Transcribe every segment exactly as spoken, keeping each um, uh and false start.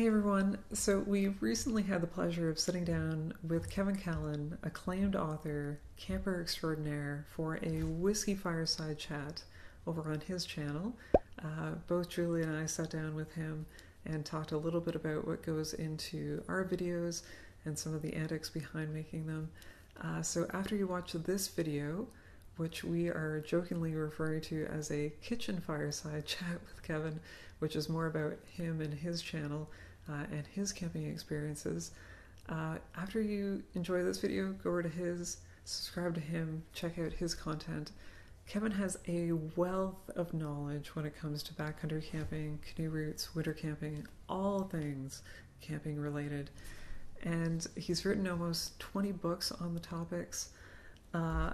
Hey everyone, so we recently had the pleasure of sitting down with Kevin Callan, acclaimed author, camper extraordinaire, for a whiskey fireside chat over on his channel. Uh, both Julie and I sat down with him and talked a little bit about what goes into our videos and some of the antics behind making them. Uh, so after you watch this video, which we are jokingly referring to as a kitchen fireside chat with Kevin, which is more about him and his channel uh, and his camping experiences. Uh, after you enjoy this video, go over to his, subscribe to him, check out his content. Kevin has a wealth of knowledge when it comes to backcountry camping, canoe routes, winter camping, all things camping related. And he's written almost twenty books on the topics. Uh,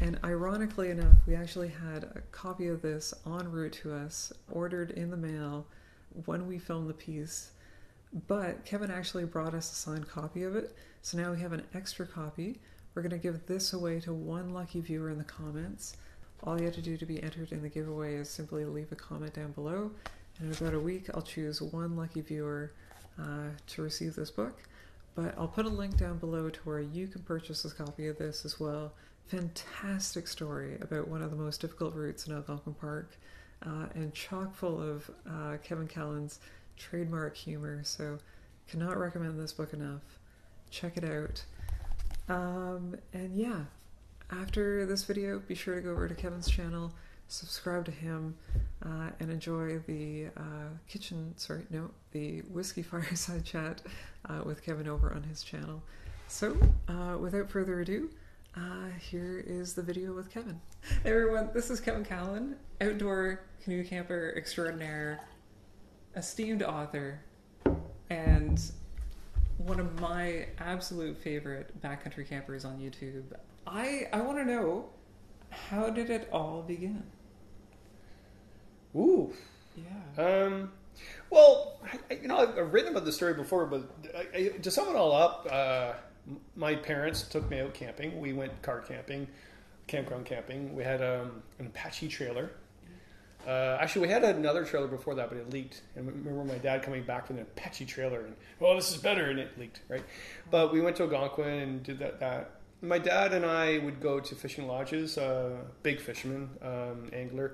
And ironically enough, we actually had a copy of this en route to us, ordered in the mail when we filmed the piece, but Kevin actually brought us a signed copy of it, so now we have an extra copy. We're going to give this away to one lucky viewer in the comments. All you have to do to be entered in the giveaway is simply leave a comment down below, and in about a week I'll choose one lucky viewer uh, to receive this book. But I'll put a link down below to where you can purchase a copy of this as well. Fantastic story about one of the most difficult routes in Algonquin Park, uh, and chock full of uh, Kevin Callan's trademark humor, so cannot recommend this book enough. Check it out. Um, and yeah, after this video, be sure to go over to Kevin's channel, subscribe to him, uh, and enjoy the uh, kitchen, sorry, no, the whiskey fireside chat uh, with Kevin over on his channel. So uh, without further ado, Uh, here is the video with Kevin. Hey everyone, this is Kevin Callan, outdoor canoe camper extraordinaire, esteemed author, and one of my absolute favorite backcountry campers on YouTube. I, I want to know, how did it all begin? Ooh. Yeah. Um, well, I, you know, I've written about this story before, but I, I, to sum it all up, uh, my parents took me out camping. We went car camping, campground camping. We had um, an Apache trailer. Uh, actually, we had another trailer before that, but it leaked. And I remember my dad coming back with an Apache trailer, and, well, this is better, and it leaked, right? But we went to Algonquin and did that. that. My dad and I would go to fishing lodges, uh, big fisherman, um, angler.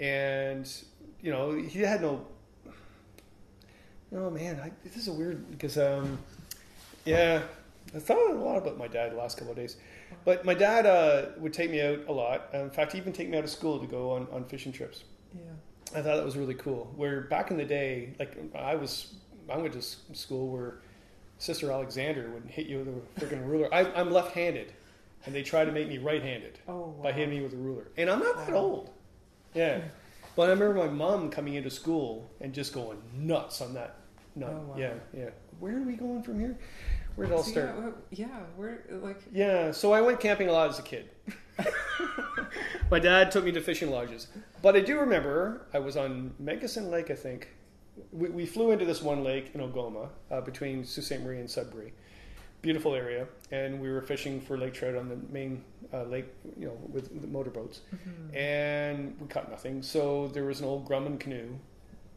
And, you know, he had no... Oh, man, I, this is a weird... Because, um, yeah... I thought a lot about my dad the last couple of days. But my dad uh, would take me out a lot. In fact, he even take me out of school to go on, on fishing trips. Yeah, I thought that was really cool. Where back in the day, like I was, I went to school where Sister Alexander would hit you with a freaking ruler. I, I'm left-handed, and they tried to make me right-handed oh, wow. by hitting me with a ruler. And I'm not wow. that old. Yeah. But I remember my mom coming into school and just going nuts on that. Nut. Oh, wow. Yeah, yeah. Where are we going from here? Where did it all so, start? Yeah, yeah, where, like... Yeah, so I went camping a lot as a kid. My dad took me to fishing lodges. But I do remember I was on Megasin Lake, I think. We, we flew into this one lake in Ogoma, uh, between Sault Ste. Marie and Sudbury. Beautiful area. And we were fishing for lake trout on the main uh, lake, you know, with the motorboats. Mm-hmm. And we caught nothing. So there was an old Grumman canoe.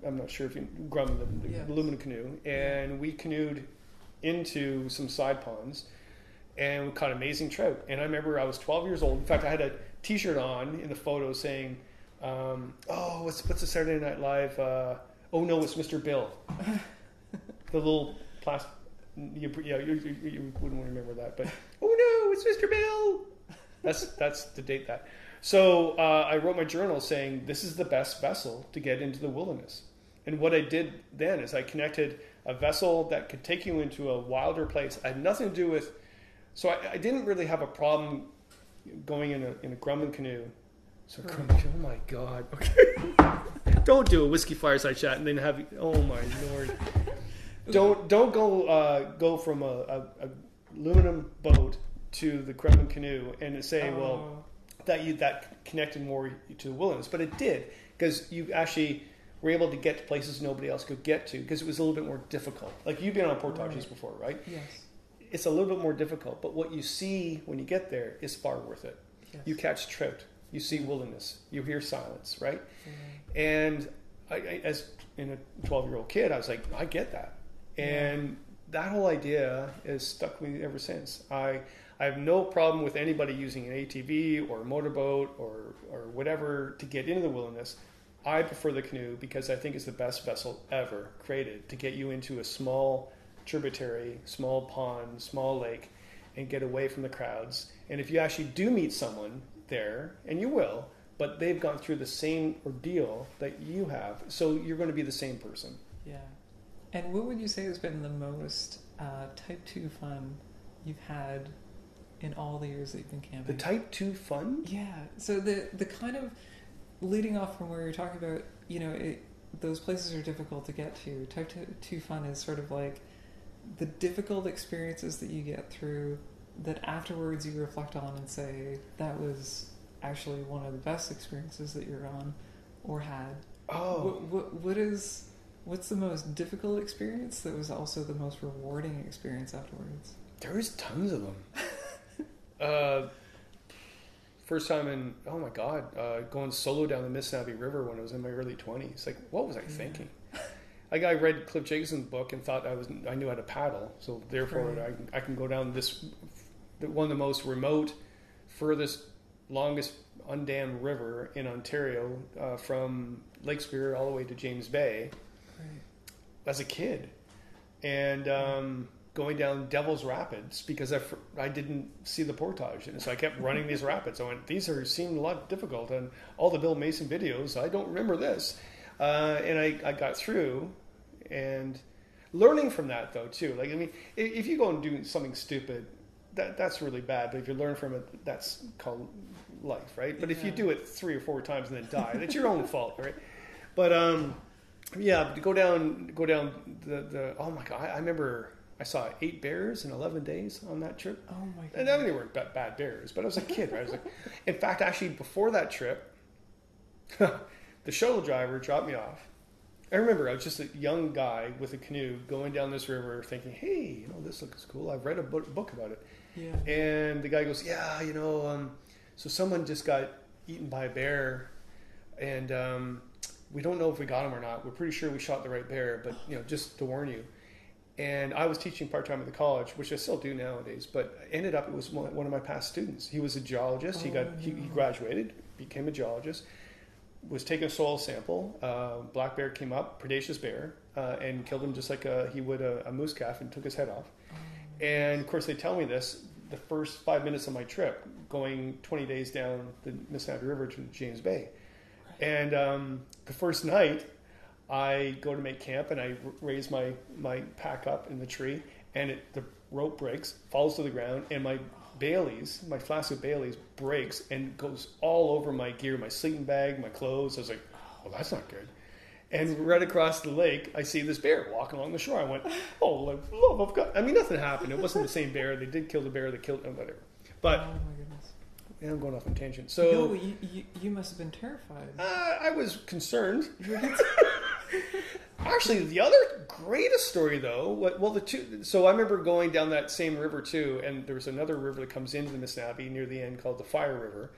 I'm not sure if you... Grumman, the, the yes. aluminum canoe. And yeah. we canoed... into some side ponds, and we caught amazing trout. And I remember I was twelve years old. In fact, I had a T-shirt on in the photo saying, um, "Oh, what's what's the Saturday Night Live? Uh, oh no, it's Mister Bill." The little plastic. You, yeah, you, you, you wouldn't want to remember that, but oh no, it's Mister Bill. That's that's to date that. So uh, I wrote my journal saying this is the best vessel to get into the wilderness. And what I did then is I connected a vessel that could take you into a wilder place. I had nothing to do with, so I, I didn't really have a problem going in a, in a Grumman canoe. So oh. Grumman, oh my God, okay. Don't do a whiskey fireside chat and then have, oh my Lord. Don't don't go uh, go from a, a, a aluminum boat to the Grumman canoe and say, oh. well, that you that connected more to the wilderness. But it did, because you actually, we're able to get to places nobody else could get to because it was a little bit more difficult. Like you've been on portages right. before, right? Yes. It's a little bit more difficult, but what you see when you get there is far worth it. Yes. You catch trout, you see wilderness, you hear silence, right? Mm-hmm. And I, I, as in a twelve-year-old kid, I was like, I get that. And that whole idea has stuck with me ever since. I I have no problem with anybody using an A T V or a motorboat or or whatever to get into the wilderness. I prefer the canoe because I think it's the best vessel ever created to get you into a small tributary, small pond, small lake, and get away from the crowds. And if you actually do meet someone there, and you will, but they've gone through the same ordeal that you have, so you're going to be the same person. Yeah. And what would you say has been the most uh, type two fun you've had in all the years that you've been camping? The type two fun? Yeah. So the the kind of, leading off from where you're talking about, you know, it, those places are difficult to get to. Type two, two fun is sort of like the difficult experiences that you get through that afterwards you reflect on and say, that was actually one of the best experiences that you're on or had. Oh. What, what, what is... What's the most difficult experience that was also the most rewarding experience afterwards? There's tons of them. uh, first time in, oh my God, uh, going solo down the Missinaibi River when I was in my early twenties. Like, what was I yeah. thinking? Like, I read Cliff Jacobson's book and thought I was I knew how to paddle, so therefore right. I, I can go down this, one of the most remote, furthest, longest undammed river in Ontario, uh, from Lake Superior all the way to James Bay. As a kid, and um, going down Devil's Rapids because I, fr- I didn't see the portage, and so I kept running these rapids. I went, these are seemed a lot difficult, and all the Bill Mason videos, I don't remember this, uh, and I, I got through, and learning from that though too. Like I mean, if, if you go and do something stupid, that that's really bad. But if you learn from it, that's called life, right? But yeah. if you do it three or four times and then die, that's your own fault, right? But um. Yeah, but to go down, go down the, the oh my God, I remember I saw eight bears in eleven days on that trip. Oh my God. And I mean, they weren't bad, bad bears, but I was a kid, right? I was like, in fact, actually before that trip, the shuttle driver dropped me off. I remember I was just a young guy with a canoe going down this river thinking, hey, you know, this looks cool. I've read a book about it. Yeah. And the guy goes, yeah, you know, um, so someone just got eaten by a bear and, um, we don't know if we got him or not. We're pretty sure we shot the right bear, but you know, just to warn you. And I was teaching part-time at the college, which I still do nowadays, but ended up, it was one of my past students. He was a geologist. Oh, he got, no. he, he graduated, became a geologist, was taking a soil sample. Uh, black bear came up, predaceous bear, uh, and killed him just like a, he would a, a moose calf and took his head off. Oh, and of course they tell me this, the first five minutes of my trip, going twenty days down the Mississippi River to James Bay. And um, the first night, I go to make camp, and I r- raise my, my pack up in the tree, and it, the rope breaks, falls to the ground, and my Baileys, my flask of Baileys, breaks and goes all over my gear, my sleeping bag, my clothes. I was like, oh, that's not good. And right across the lake, I see this bear walking along the shore. I went, oh, love of God. I mean, nothing happened. It wasn't the same bear. They did kill the bear. They killed oh, whatever. But... Oh, my goodness. And I'm going off on tangent. So no, you, you, you must have been terrified. Uh, I was concerned. Actually, the other greatest story, though, well, the two. So I remember going down that same river too, and there was another river that comes into the Missinaibi near the end called the Fire River.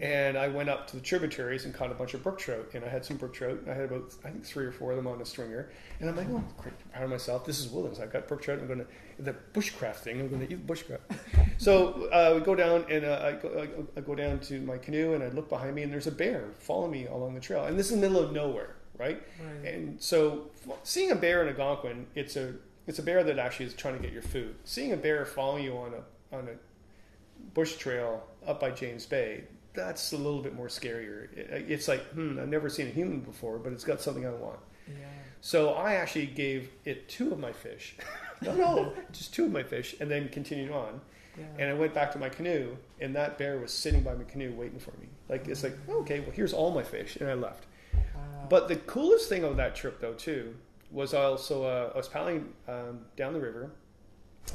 Yeah. And I went up to the tributaries and caught a bunch of brook trout, and I had some brook trout. I had about I think three or four of them on a stringer, and I'm like, oh, I'm proud of myself. This is wilderness. I've got brook trout. I'm going to the bushcraft thing. I'm going to eat bushcraft. So uh, we go down, and uh, I, go, I go down to my canoe, and I look behind me, and there's a bear following me along the trail. And this is the middle of nowhere, right? Right. And so seeing a bear in Algonquin, it's a it's a bear that actually is trying to get your food. Seeing a bear following you on a on a bush trail up by James Bay, that's a little bit more scarier. It, it's like, hmm, I've never seen a human before, but it's got something I want. Yeah. So I actually gave it two of my fish. no, no, just two of my fish, and then continued on. Yeah. And I went back to my canoe, and that bear was sitting by my canoe waiting for me. Like, it's like, okay, well, here's all my fish, and I left. Wow. But the coolest thing of that trip, though, too, was also uh, I was paddling um, down the river,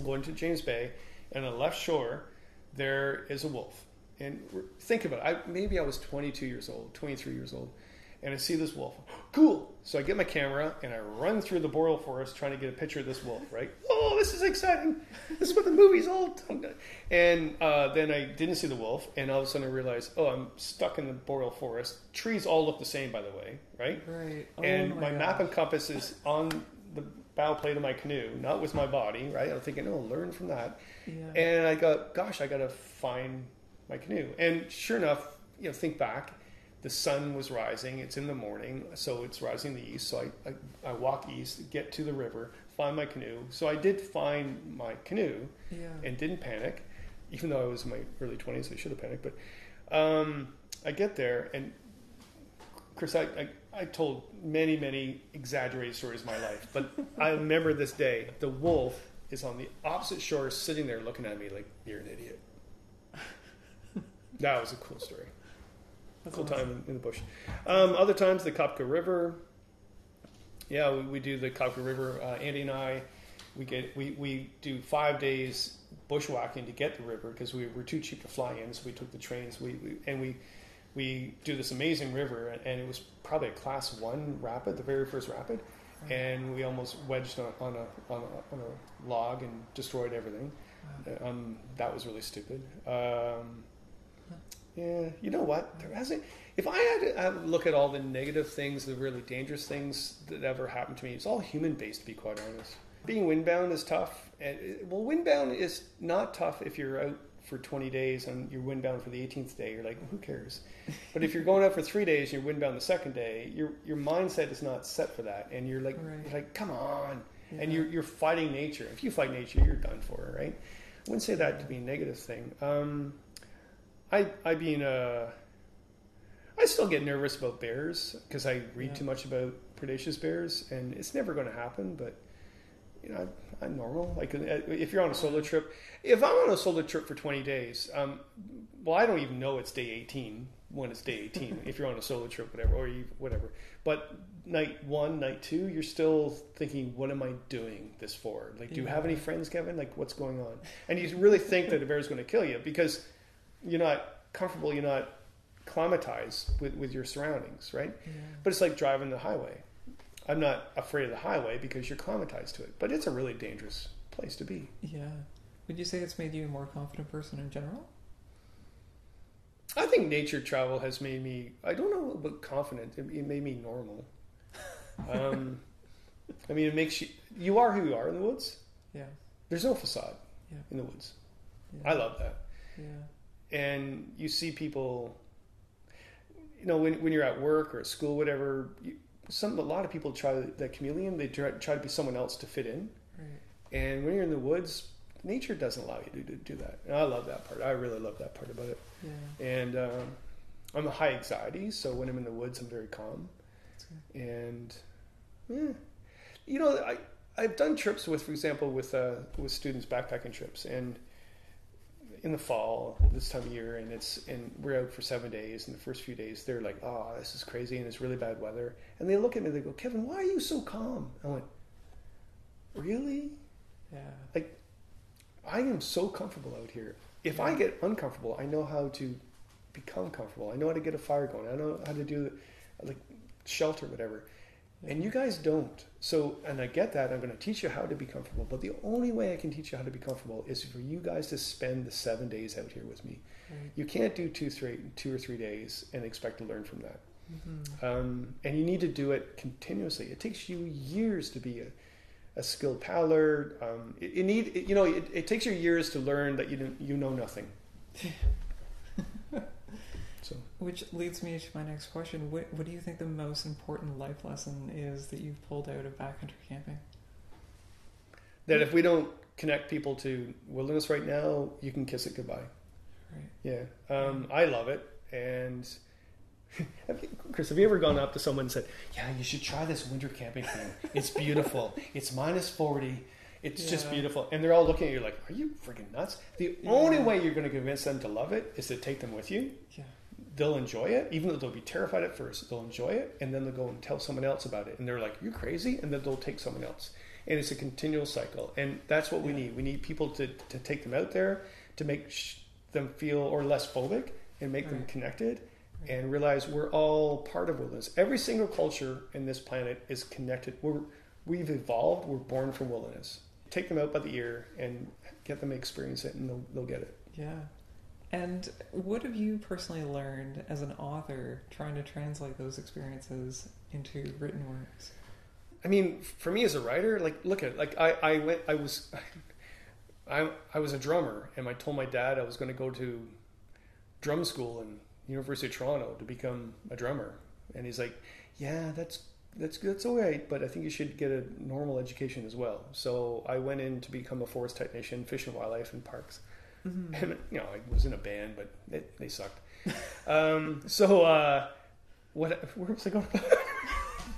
going to James Bay, and on the left shore, there is a wolf. And think about it. I, maybe I was twenty-two years old, twenty-three years old, and I see this wolf. Cool. So I get my camera, and I run through the boreal forest trying to get a picture of this wolf, right? Oh, this is exciting. This is what the movie's all done. And uh, then I didn't see the wolf, and all of a sudden I realized, oh, I'm stuck in the boreal forest. Trees all look the same, by the way, right? Right. Oh, and my, my map and compass is on the bow plate of my canoe, not with my body, right? I'm thinking, oh, learn from that. Yeah. And I got, gosh, I got to find my canoe. And sure enough, you know, think back, the sun was rising. It's in the morning, so it's rising in the east. So I, I, I walk east, get to the river, find my canoe. So I did find my canoe, yeah. and didn't panic, even though I was in my early twenties. I should have panicked, but um, I get there, and Chris, I, I, I told many, many exaggerated stories of my life, but I remember this day. The wolf is on the opposite shore, sitting there looking at me like, you're an idiot. That was a cool story. That's cool awesome. Time in the bush. Um, other times, the Kopka River. Yeah, we, we do the Kopka River. Uh, Andy and I, we get we, we do five days bushwhacking to get the river because we were too cheap to fly in, so we took the trains. We, we and we we do this amazing river, and it was probably a class one rapid, the very first rapid, right. and we almost wedged on, on, a, on a on a log and destroyed everything. Wow. Um, that was really stupid. Um, Yeah, you know what? There hasn't. If I had to look at all the negative things, the really dangerous things that ever happened to me, it's all human-based, to be quite honest. Being windbound is tough. And, well, windbound is not tough if you're out for twenty days and you're windbound for the eighteenth day. You're like, well, who cares? But if you're going out for three days and you're windbound the second day, your your mindset is not set for that, and you're like, right. you're like, come on, yeah. and you're you're fighting nature. If you fight nature, you're done for, right? I wouldn't say that to be a negative thing. Um, I I mean, uh, I still get nervous about bears because I read yeah. too much about predaceous bears, and it's never going to happen. But you know, I, I'm normal. Like if you're on a solo trip, if I'm on a solo trip for twenty days, um, well, I don't even know it's day eighteen when it's day eighteen. If you're on a solo trip, whatever or you, whatever. But night one, night two, you're still thinking, what am I doing this for? Like, do yeah. you have any friends, Kevin? Like, what's going on? And you really think that a bear's going to kill you because you're not comfortable, you're not climatized with, with your surroundings, right? Yeah. But it's like driving the highway. I'm not afraid of the highway because you're climatized to it. But it's a really dangerous place to be. Yeah. Would you say it's made you a more confident person in general? I think nature travel has made me, I don't know about confident, it, it made me normal. um, I mean, it makes you, you are who you are in the woods. Yeah. There's no facade yeah. in the woods. Yeah. I love that. Yeah. And you see people, you know, when when you're at work or at school, whatever. You, some a lot of people try that chameleon. They try, try to be someone else to fit in. Right. And when you're in the woods, nature doesn't allow you to, to do that. And I love that part. I really love that part about it. Yeah. And um, I'm a high anxiety, so when I'm in the woods, I'm very calm. That's good. And yeah, you know, I I've done trips with, for example, with uh, with students backpacking trips and. In the fall, this time of year, and it's and we're out for seven days. And the first few days, they're like, "Oh, this is crazy," and it's really bad weather. And they look at me, they go, "Kevin, why are you so calm?" I went, "Really? Yeah. Like, I am so comfortable out here. If yeah. I get uncomfortable, I know how to become comfortable. I know how to get a fire going. I know how to do like shelter, whatever. Yeah. And you guys don't. So, and I get that. I'm going to teach you how to be comfortable. But the only way I can teach you how to be comfortable is for you guys to spend the seven days out here with me. Right. You can't do two, three, two or three days and expect to learn from that. Mm-hmm. Um, and you need to do it continuously. It takes you years to be a, a skilled paddler. Um, it, it need, it, you know, it, it takes you years to learn that you don't, you know nothing. So. Which leads me to my next question. What, what do you think the most important life lesson is that you've pulled out of backcountry camping? That if we don't connect people to wilderness right now, you can kiss it goodbye. Right. Yeah. Um, I love it. And have you, Chris, have you ever gone up to someone and said, yeah, you should try this winter camping thing. It's beautiful. It's minus forty. It's yeah. just beautiful. And they're all looking at you like, are you freaking nuts? The yeah. only way you're going to convince them to love it is to take them with you. Yeah. They'll enjoy it, even though they'll be terrified at first. They'll enjoy it, and then they'll go and tell someone else about it. And they're like, you're crazy? And then they'll take someone else. And it's a continual cycle. And that's what we yeah. need. We need people to, to take them out there, to make sh- them feel or less phobic and make right. them connected right. and realize we're all part of wilderness. Every single culture in this planet is connected. We're, we've evolved. We're born from wilderness. Take them out by the ear and get them to experience it, and they'll, they'll get it. Yeah. And what have you personally learned as an author trying to translate those experiences into written works? I mean, for me as a writer, like, look at it. Like, I, I went, I was, I, I was a drummer, and I told my dad I was going to go to drum school in University of Toronto to become a drummer, and he's like, "Yeah, that's that's that's all right, but I think you should get a normal education as well." So I went in to become a forest technician, fish and wildlife, and parks. Mm-hmm. And you know, I was in a band, but it, they sucked. um, so uh, what? Where was I going?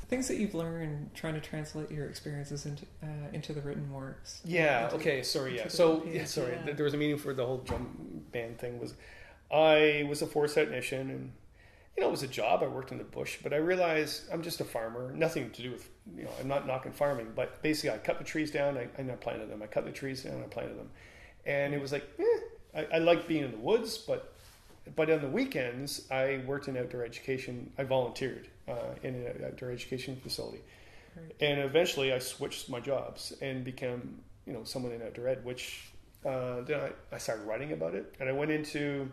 Things that you've learned trying to translate your experiences into uh, into the written works. Yeah. Into, okay. Sorry. Yeah. So yeah, sorry. Yeah. There was a meaning for the whole drum band thing. Was I was a forest technician, and you know, it was a job. I worked in the bush, but I realized I'm just a farmer. Nothing to do with, you know, I'm not knocking farming, but basically I cut the trees down. I, and I planted them. I cut the trees down. And I planted them, and it was like, eh, I, I like being in the woods, but but on the weekends I worked in outdoor education. I volunteered. Uh, in an outdoor education facility. Right. And eventually I switched my jobs and became, you know, someone in outdoor ed, which uh, then I, I started writing about it. And I went into,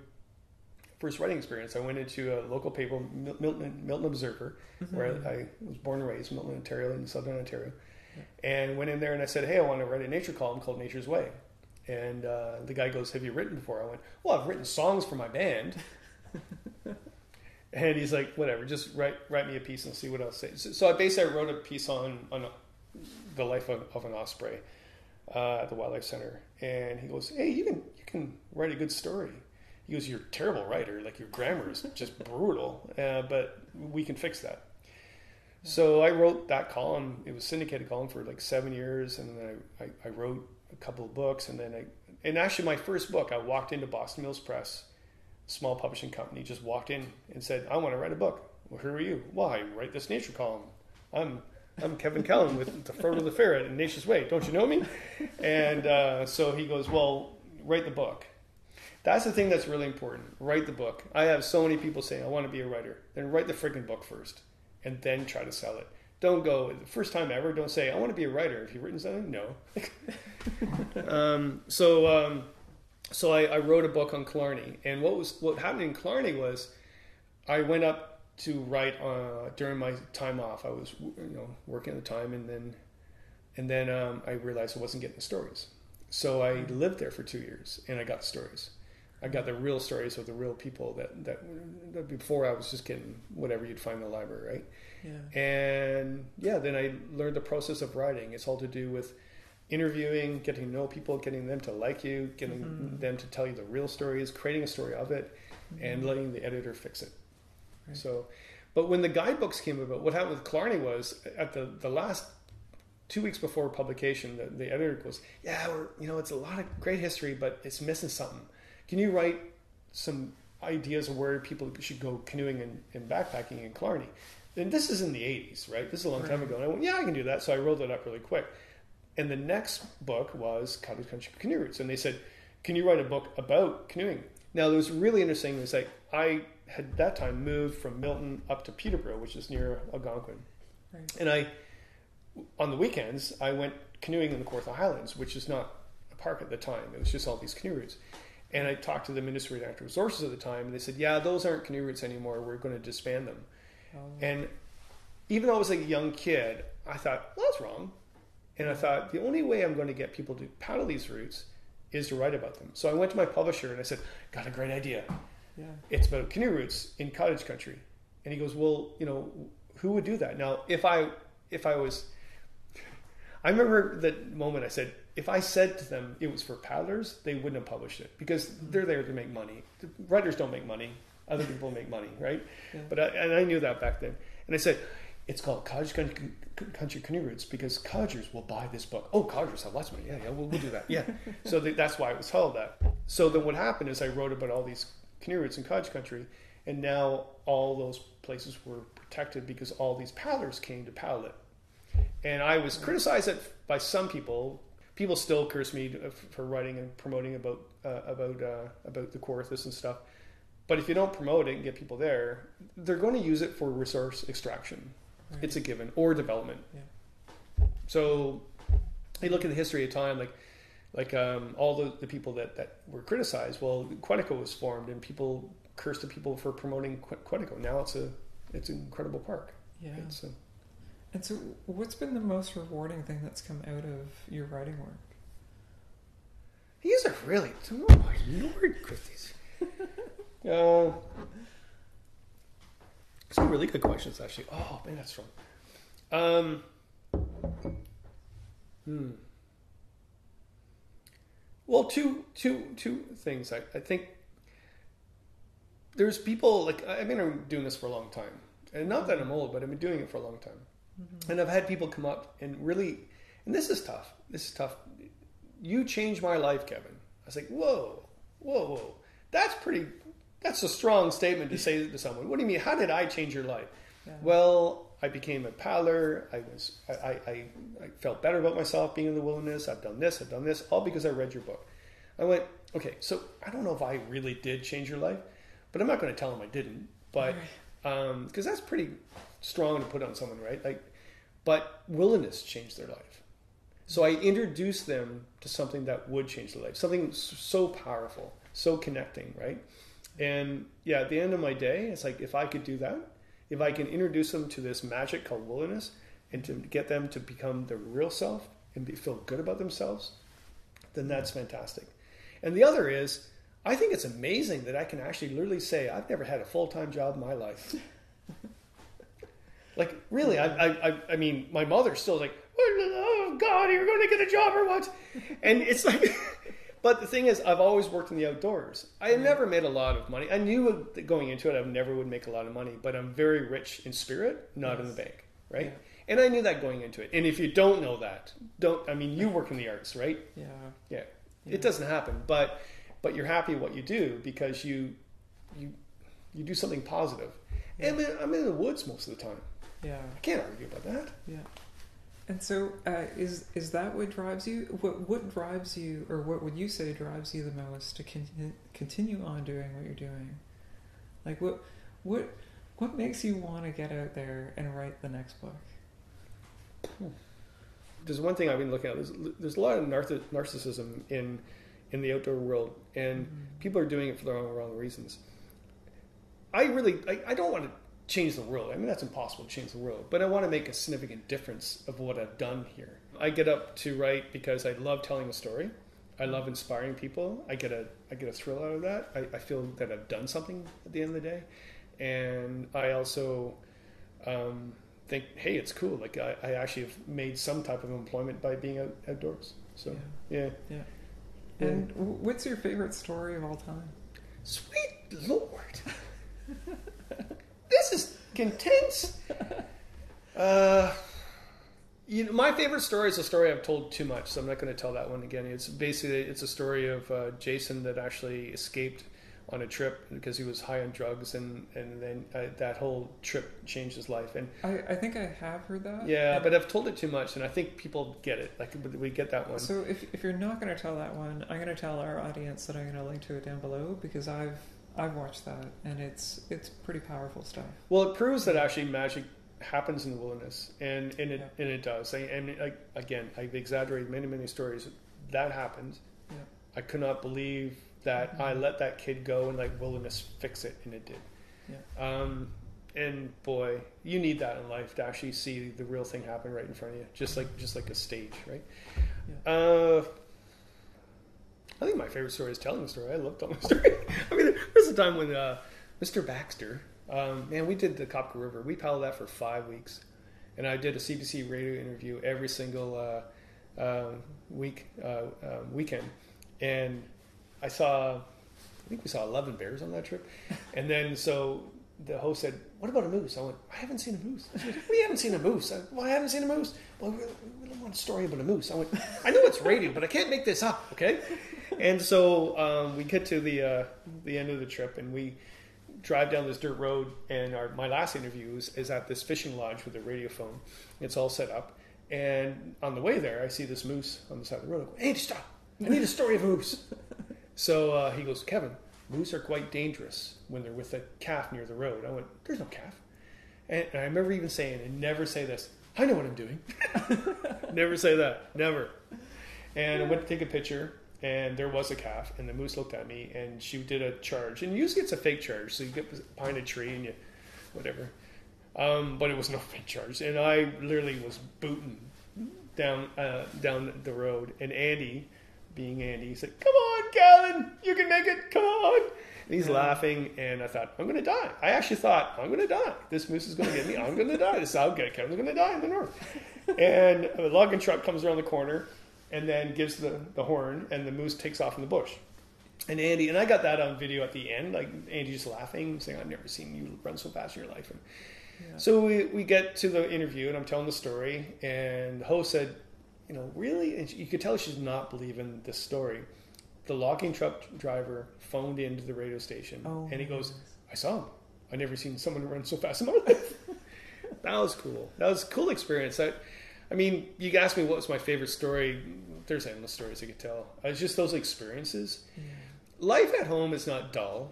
first writing experience, I went into a local paper, Milton, Milton Observer, mm-hmm. where I, I was born and raised in Milton, Ontario, in southern Ontario. Yeah. And went in there and I said, "Hey, I want to write a nature column called Nature's Way." And uh, the guy goes, "Have you written before?" I went, "Well, I've written songs for my band." And he's like, "Whatever, just write write me a piece and see what I'll say." So, so I basically wrote a piece on, on the life of, of an osprey uh, at the Wildlife Center. And he goes, "Hey, you can you can write a good story." He goes, "You're a terrible writer. Like, your grammar is just brutal, uh, but we can fix that." Yeah. So I wrote that column. It was syndicated column for like seven years. And then I, I, I wrote a couple of books. And then I, and actually my first book, I walked into Boston Mills Press, small publishing company, just walked in and said, "I want to write a book." "Well, who are you?" "Well, I write this nature column. I'm I'm Kevin Callan with the Fertile Ferret and Nature's Way. Don't you know me?" And uh, so he goes, "Well, write the book." That's the thing that's really important. Write the book. I have so many people saying, "I want to be a writer." Then write the freaking book first and then try to sell it. Don't go, the first time ever, don't say, "I want to be a writer." Have you written something? No. um, so... Um, So I, I wrote a book on Killarney, and what was what happened in Killarney was, I went up to write uh, during my time off. I was you know working at the time, and then and then um, I realized I wasn't getting the stories. So I lived there for two years, and I got stories. I got the real stories of the real people that that before I was just getting whatever you'd find in the library, right? Yeah. And yeah, then I learned the process of writing. It's all to do with interviewing, getting to know people, getting them to like you, getting mm-hmm. them to tell you the real stories, creating a story of it, mm-hmm. and letting the editor fix it. Right. So, but when the guidebooks came about, what happened with Killarney was at the, the last two weeks before publication, the, the editor goes, "Yeah, we're, you know, it's a lot of great history, but it's missing something. Can you write some ideas of where people should go canoeing and, and backpacking in Killarney?" And this is in the eighties, right? This is a long right. time ago. And I went, "Yeah, I can do that." So I rolled it up really quick. And the next book was Cottage Country Canoe Routes. And they said, "Can you write a book about canoeing?" Now, it was really interesting. It was like, I had at that time moved from Milton up to Peterborough, which is near Algonquin. Right. And I, on the weekends, I went canoeing in the Cortha Highlands, which is not a park at the time. It was just all these canoe routes. And I talked to the Ministry of Natural Resources at the time. And they said, "Yeah, those aren't canoe routes anymore. We're going to disband them." Oh. And even though I was like a young kid, I thought, well, that's wrong. And I thought, the only way I'm going to get people to paddle these routes is to write about them. So I went to my publisher and I said, "Got a great idea. Yeah. It's about canoe routes in cottage country." And he goes, "Well, you know, who would do that?" Now, if I if I was... I remember that moment I said, if I said to them it was for paddlers, they wouldn't have published it. Because mm-hmm. they're there to make money. The writers don't make money. Other people make money, right? Yeah. But I, and I knew that back then. And I said, "It's called Cottage Country, Country Canoe Routes because cottagers will buy this book." "Oh, cottagers have lots of money. Yeah, yeah, we'll, we'll do that." Yeah. So the, that's why it was called that. So then what happened is I wrote about all these canoe routes in cottage country, and now all those places were protected because all these paddlers came to paddle it. And I was criticized at, by some people. People still curse me for writing and promoting about uh, about uh, about the Corthas and stuff. But if you don't promote it and get people there, they're going to use it for resource extraction. Right. It's a given, or development. Yeah. So you look at the history of time, like like um, all the, the people that, that were criticized. Well, Quetico was formed, and people cursed the people for promoting Quetico. Now it's a it's an incredible park. Yeah. It's a, And so what's been the most rewarding thing that's come out of your writing work? These are really... Oh, my Lord, Christies. uh, some really good questions, actually. Oh, man, that's wrong. Um, hmm. Well, two, two, two things. I, I think there's people... like I've been doing this for a long time. And not that I'm old, but I've been doing it for a long time. Mm-hmm. And I've had people come up and really... And this is tough. This is tough. You changed my life, Kevin. I was like, whoa, whoa, whoa. That's pretty... That's a strong statement to say to someone. What do you mean? How did I change your life? Yeah. Well, I became a paddler. I was... I, I, I felt better about myself being in the wilderness. I've done this. I've done this. All because I read your book. I went, okay, so I don't know if I really did change your life, but I'm not going to tell them I didn't. But... Um, because that's pretty strong to put on someone, right? Like, but willingness changed their life. So I introduced them to something that would change their life, something so powerful, so connecting, right? And yeah, at the end of my day, it's like, if I could do that, if I can introduce them to this magic called willingness and to get them to become their real self and be, feel good about themselves, then that's fantastic. And the other is, I think it's amazing that I can actually literally say, I've never had a full-time job in my life. Like, really, I, I I mean, my mother's still like, oh, God, you're going to get a job or what? And it's like, but the thing is, I've always worked in the outdoors. I have never made a lot of money. I knew going into it, I never would make a lot of money, but I'm very rich in spirit, not yes. in the bank, right? Yeah. And I knew that going into it. And if you don't know that, don't, I mean, you work in the arts, right? Yeah. Yeah. yeah. It doesn't happen, but... But you're happy what you do because you you you do something positive. Yeah. And I'm in the woods most of the time. Yeah, I can't argue about that. Yeah. And so, uh, is is that what drives you? What what drives you, or what would you say drives you the most to con- continue on doing what you're doing? Like what what what makes you want to get out there and write the next book? Hmm. There's one thing I've been looking at. There's there's a lot of narth- narcissism in. in the outdoor world, and mm-hmm. people are doing it for the wrong, wrong reasons. I really, I, I don't want to change the world. I mean, that's impossible to change the world, but I want to make a significant difference of what I've done here. I get up to write because I love telling a story. I love inspiring people. I get a, I get a thrill out of that. I, I feel that I've done something at the end of the day. And I also um, think, hey, it's cool. Like I, I actually have made some type of employment by being out, outdoors. So yeah. Yeah. yeah. And what's your favorite story of all time? Sweet Lord. This is intense. Uh, you know, my favorite story is a story I've told too much, so I'm not going to tell that one again. It's basically, it's a story of uh, Jason that actually escaped on a trip because he was high on drugs, and, and then uh, that whole trip changed his life. And I, I think I have heard that. Yeah, and but I've told it too much, and I think people get it. Like, we get that one. So if if you're not going to tell that one, I'm going to tell our audience that I'm going to link to it down below, because I've I've watched that, and it's it's pretty powerful stuff. Well, it proves that actually magic happens in the wilderness, and, and it yeah. and it does. I, and I, again, I've exaggerated many many stories that happened. Yeah. I could not believe that mm-hmm. I let that kid go, and like willingness fix it, and it did. Yeah. Um, and boy, you need that in life to actually see the real thing happen right in front of you, just like just like a stage, right? Yeah. Uh, I think my favorite story is telling the story. I love telling the story. I mean, there's a time when uh, Mister Baxter, um, man, we did the Kopka River. We paddled that for five weeks, and I did a C B C radio interview every single uh, uh, week uh, uh, weekend, and I saw, I think we saw eleven bears on that trip. And then, so the host said, what about a moose? I went, I haven't seen a moose. She goes, we haven't seen a moose. I went, well, I haven't seen a moose. Well, we don't want a story about a moose. I went, I know it's radio, but I can't make this up, okay? And so um, we get to the uh, the end of the trip, and we drive down this dirt road, and our, my last interview is, is at this fishing lodge with a radio phone. It's all set up. And on the way there, I see this moose on the side of the road. I go, hey, stop. I need a story of moose. So uh, he goes, Kevin, moose are quite dangerous when they're with a calf near the road. I went, there's no calf. And, and I remember even saying, and never say this, I know what I'm doing. Never say that, never. And I went to take a picture, and there was a calf, and the moose looked at me, and she did a charge. And usually it's a fake charge, so you get behind a tree and you, whatever. Um, but it was no freight charge, and I literally was booting down uh, down the road. And Andy, being Andy, he said, "Come on, Callan, you can make it. Come on." And he's laughing, and I thought, I'm going to die. I actually thought, I'm going to die. This moose is going to get me. I'm going to die. This I'll get Callan's going to die in the north. And a logging truck comes around the corner, and then gives the, the horn, and the moose takes off in the bush. And Andy, and I got that on video at the end, like Andy just laughing, saying, I've never seen you run so fast in your life. And yeah. So we, we get to the interview, and I'm telling the story, and the host said, you know, really? And she, you could tell she's not believing this story. The logging truck driver phoned into the radio station, oh, and he goes, I saw him. I've never seen someone run so fast in my life. That was cool. That was a cool experience. I, I mean, you asked me what was my favorite story. There's endless stories I could tell. It's just those experiences. Yeah. Life at home is not dull,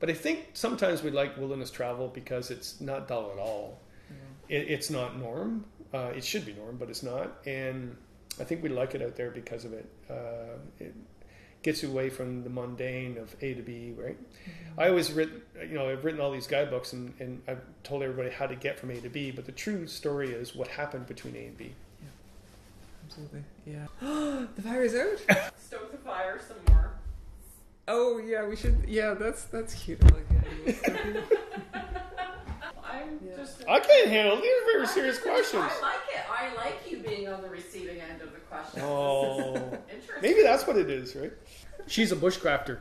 but I think sometimes we like wilderness travel because it's not dull at all. Yeah. It, it's not norm. Uh, it should be norm, but it's not. And I think we like it out there because of it. Uh, it gets you away from the mundane of A to B, right? Mm-hmm. I always written, you know, I've written all these guidebooks, and, and I've told everybody how to get from A to B, but the true story is what happened between A and B. Yeah, absolutely. Yeah. The fire is out. Stoke the fire some more. Oh yeah, we should. Yeah, that's that's cute. I like that. I'm yeah. just. I can't handle these very I'm serious questions. I like it. I like you being on the receiving end of the questions. Oh, interesting. Maybe that's what it is, right? She's a bushcrafter.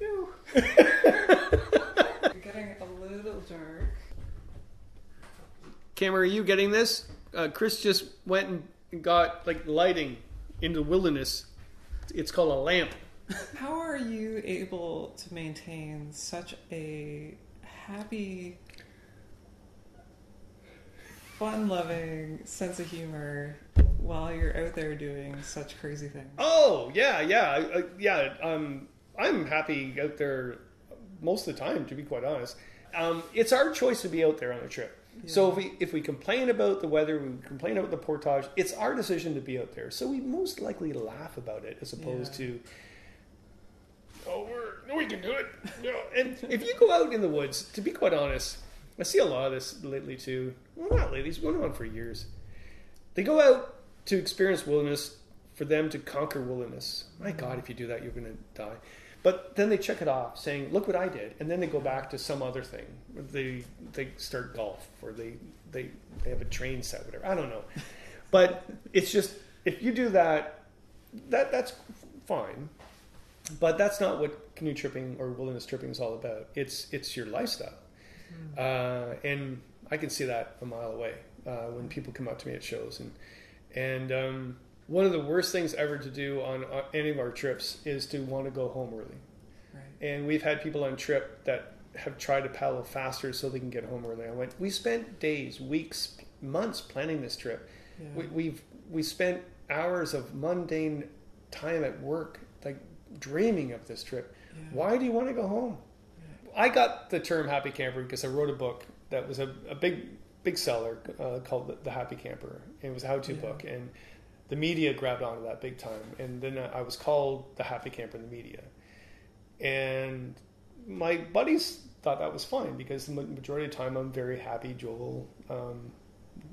No. You're getting a little dark. Cam, are you getting this? Uh, Chris just went and got like lighting in the wilderness. It's called a lamp. How are you able to maintain such a happy, fun-loving sense of humor while you're out there doing such crazy things? Oh, yeah, yeah, uh, yeah. Um, I'm happy out there most of the time, to be quite honest. Um, it's our choice to be out there on a trip. Yeah. So if we, if we complain about the weather, we complain about the portage, it's our decision to be out there. So we most likely laugh about it as opposed yeah. to... Oh, we're, we can do it. You know, and if you go out in the woods, to be quite honest, I see a lot of this lately too. Well, not lately, it's going on for years. They go out to experience wilderness for them to conquer wilderness. My God, if you do that, you're going to die. But then they check it off saying, look what I did. And then they go back to some other thing. They they start golf, or they, they, they have a train set, whatever. I don't know. But it's just, if you do that, that that's fine. But that's not what canoe tripping or wilderness tripping is all about. It's it's your lifestyle. Mm. Uh, and I can see that a mile away uh, when people come up to me at shows. And and um, one of the worst things ever to do on uh, any of our trips is to want to go home early. Right. And we've had people on trip that have tried to paddle faster so they can get home early. I went, we spent days, weeks, months planning this trip. Yeah. We, we've we spent hours of mundane time at work, like, dreaming of this trip. Yeah. Why do you want to go home? Yeah. I got the term happy camper because I wrote a book that was a, a big big seller uh, called the, the Happy Camper. It was a how-to yeah. book, and the media grabbed onto that big time, and then I was called the Happy Camper in the media, and my buddies thought that was fine because the majority of the time I'm a very happy, jovial um,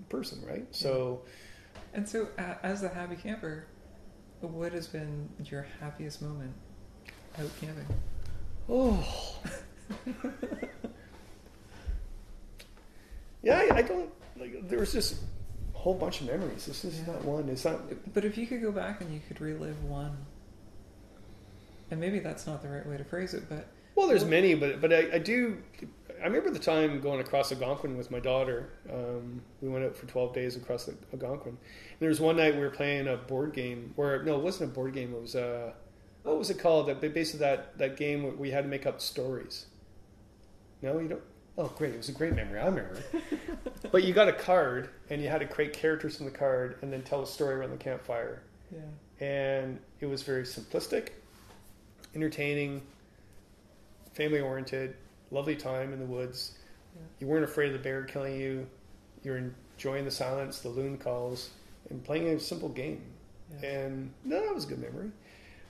person, right? So yeah. And so uh, as the Happy Camper, what has been your happiest moment out camping? Oh, yeah. I, I don't. Like, there was just a whole bunch of memories. This is yeah. not one. It's not. But if you could go back and you could relive one, and maybe that's not the right way to phrase it, but well, there's what... many. But but I, I do. I remember the time going across Algonquin with my daughter. Um, we went out for twelve days across the Algonquin. And there was one night we were playing a board game, or no, it wasn't a board game. It was a, what was it called? That basically that, that game where we had to make up stories. No, you don't. Oh, great. It was a great memory. I remember. But you got a card and you had to create characters from the card and then tell a story around the campfire. Yeah. And it was very simplistic, entertaining, family oriented. Lovely time in the woods. Yeah. You weren't afraid of the bear killing you. You're enjoying the silence, the loon calls, and playing a simple game. Yeah. And no, that was a good memory.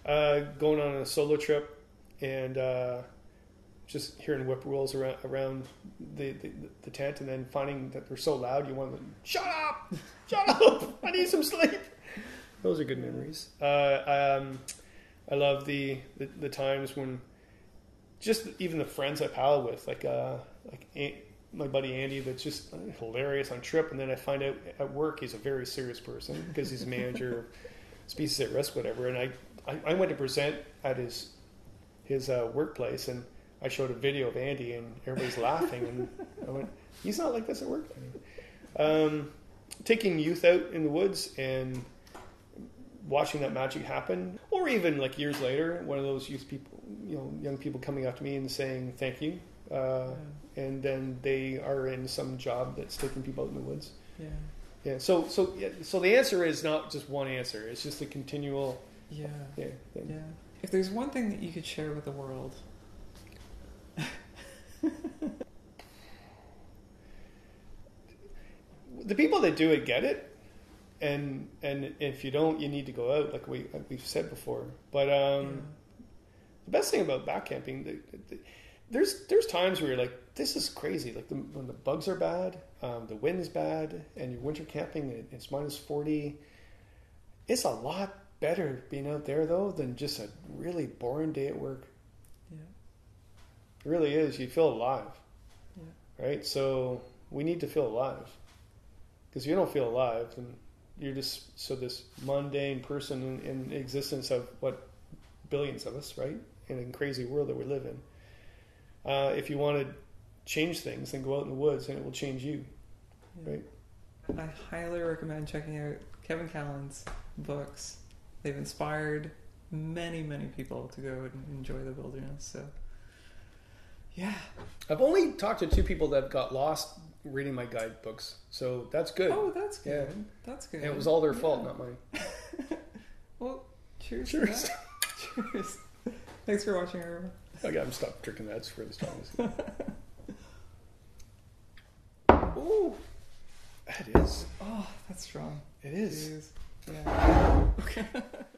Uh, going on a solo trip, and uh, just hearing whip rules around, around the, the, the tent, and then finding that they're so loud you want them to, shut up, shut up, I need some sleep. Those are good memories. Uh, um, I love the, the, the times when just even the friends I pal with, like uh, like Aunt, my buddy Andy, that's just hilarious on trip, and then I find out at work he's a very serious person because he's a manager of species at risk, whatever. And I, I, I went to present at his his uh, workplace, and I showed a video of Andy, and everybody's laughing. And I went, he's not like this at work. Um, taking youth out in the woods and watching that magic happen, or even like years later, one of those youth people, you know, young people coming up to me and saying thank you, uh, yeah. and then they are in some job that's taking people out in the woods. Yeah, yeah. So, so, yeah, so the answer is not just one answer. It's just a continual. Yeah. Yeah. Thing. Yeah. If there's one thing that you could share with the world. The people that do it get it, and and if you don't, you need to go out, like we like we've said before. But um, yeah. the best thing about back camping, the, the, there's there's times where you're like, this is crazy, like the, when the bugs are bad, um, the wind's bad, and you're winter camping and it's minus forty. It's a lot better being out there though than just a really boring day at work. Yeah, it really is. You feel alive. Yeah. Right. So we need to feel alive. Because if you don't feel alive, then you're just so this mundane person in, in existence of what billions of us, right? In a crazy world that we live in. Uh, if you want to change things, then go out in the woods, and it will change you, yeah. right? I highly recommend checking out Kevin Callan's books. They've inspired many, many people to go and enjoy the wilderness. So, yeah. I've only talked to two people that got lost reading my guidebooks, so that's good. Oh, that's good. Yeah. That's good. And it was all their fault, yeah. not mine. Well, cheers. Cheers. To that. Cheers. Thanks for watching, everyone. Okay, I'm stopped drinking that. It's really strong. Ooh, that is. Oh, that's strong. It is. It is. Yeah. Okay.